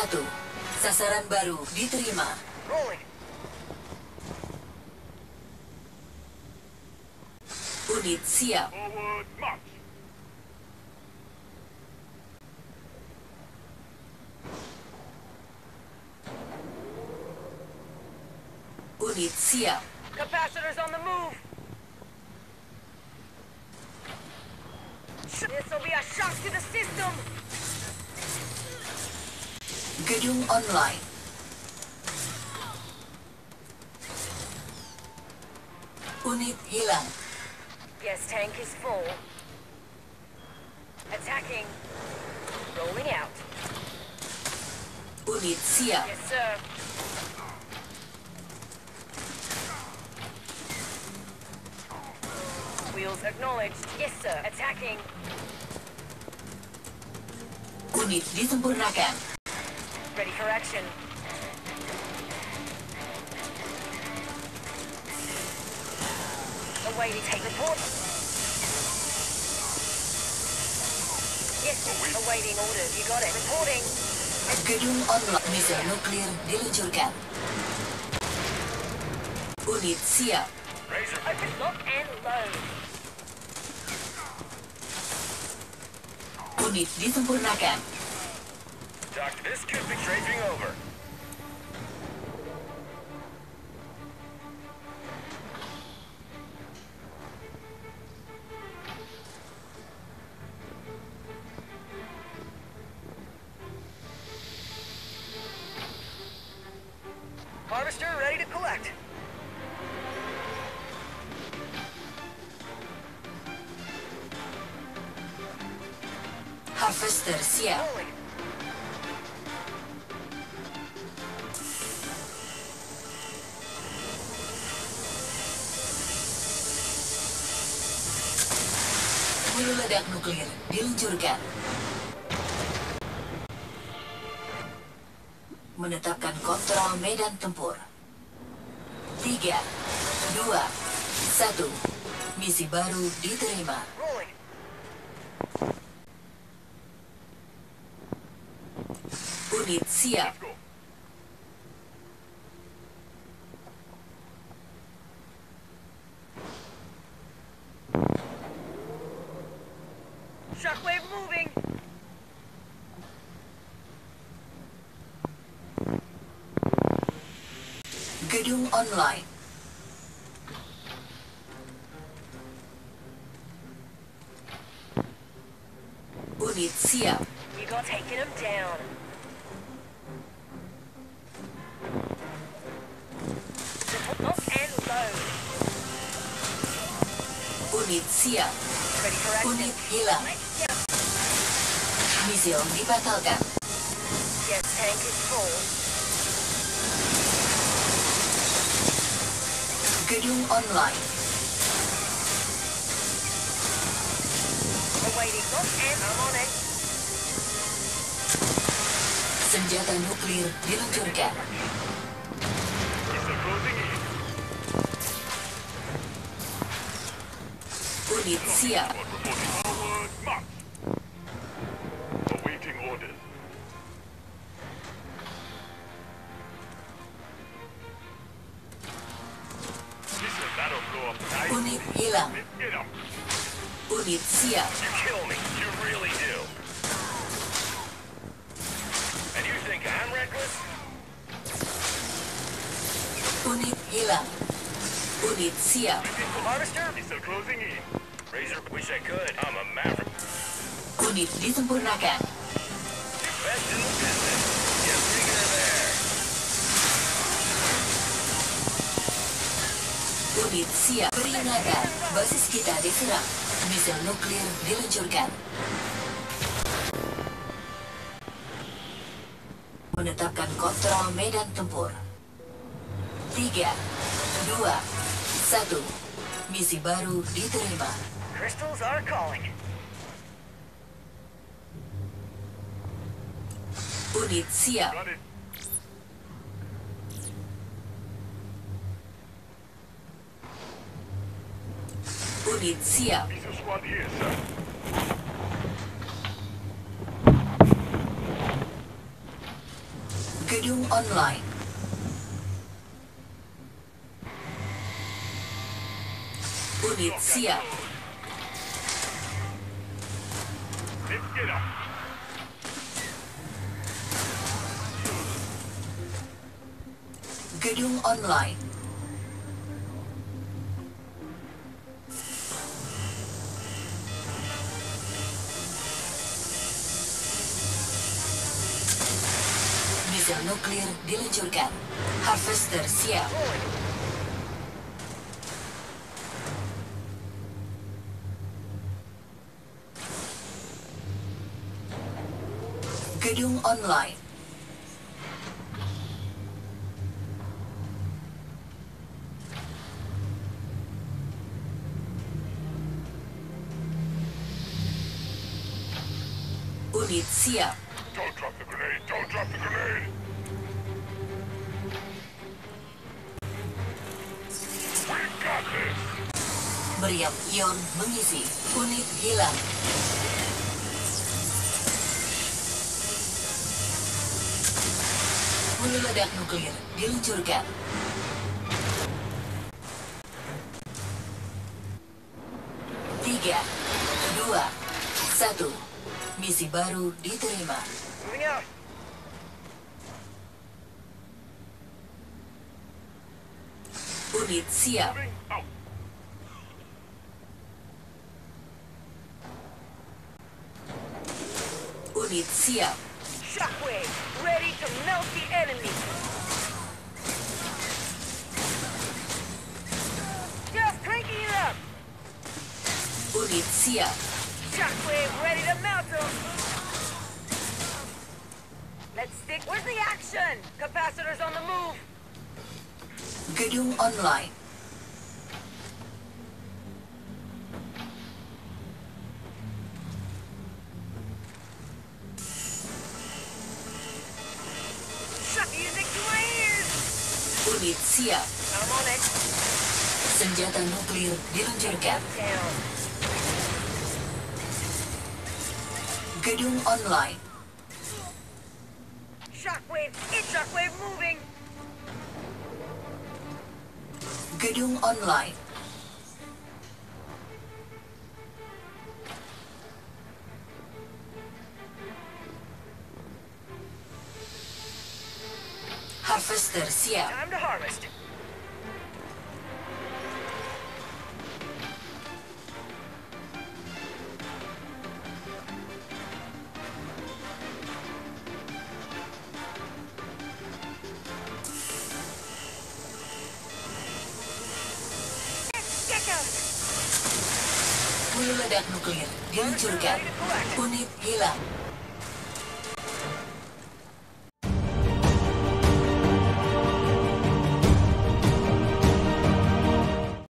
1. Sasaran baru diterima. Unit siap. Unit siap. Capacitors on the move. This will be a shock to the system. Gedung online. Unit hilang. Gas tank is full. Attacking. Rolling out. Unit siap. Yes, sir. Wheels acknowledged. Yes, sir. Attacking. Unit disempurnakan. Ready for action. Awaiting report. Yes, sir. Awaiting orders. You got it. Reporting. Gedung online. Misi nuklir diluncurkan. Unit siap. Open, lock, and load. Unit disempurnakan. Doc, this could be trading over. Harvester ready to collect. Harvester siap. Bulu ledak nuklir diluncurkan. Menetapkan kontrol medan tempur. 3, 2, 1. Misi baru diterima. Unit siap. Shockwave moving. Gedung online. Unit siap. You got taking them down. Unit siap. Unit hilang. Misi dibatalkan. Yes, tank is full. Gedung online. Awaiting lock and I'm on it. Senjata nuklir diluncurkan. Unit siap. Awaiting orders. Unit hilang. Unit siap. You kill me. You really do. And you think I'm reckless? Unit hilang. Unit siap. Harvester is closing in. Razor, wish I could. I'm a maverick. Unit disempurnakan. Best in the business. Get bigger there. Unit siap. Peringatan. Basis kita diserang. Misil nuklir diluncurkan. Menetapkan kontrol medan tempur. 3, 2, 1. Misi baru diterima. Crystals are calling. Unit siap. Unit siap. online. Unit siap. Let's get up. Gedung online. Missile nuklir diluncurkan. Harvester siap. Gedung online. Unit siap. Don't drop the grenade. Don't drop the grenade. We got this. Meriam ion mengisi. Unit hilang. Bulu ledak nuklir diluncurkan. Tiga, dua, satu. Misi baru diterima. Unit siap. Unit siap. Shockwave, ready to melt the enemy. Just cranking it up. Unit siap. Shockwave, ready to melt them. Let's stick. Where's the action? Capacitors on the move. Gedung online. Unit siap. Senjata nuklir diluncurkan. Gedung online. Shockwave, it's shockwave moving. Gedung online. Harvester siap. Time to harvest. Bulu ledak nuklir diluncurkan. Unit hilang.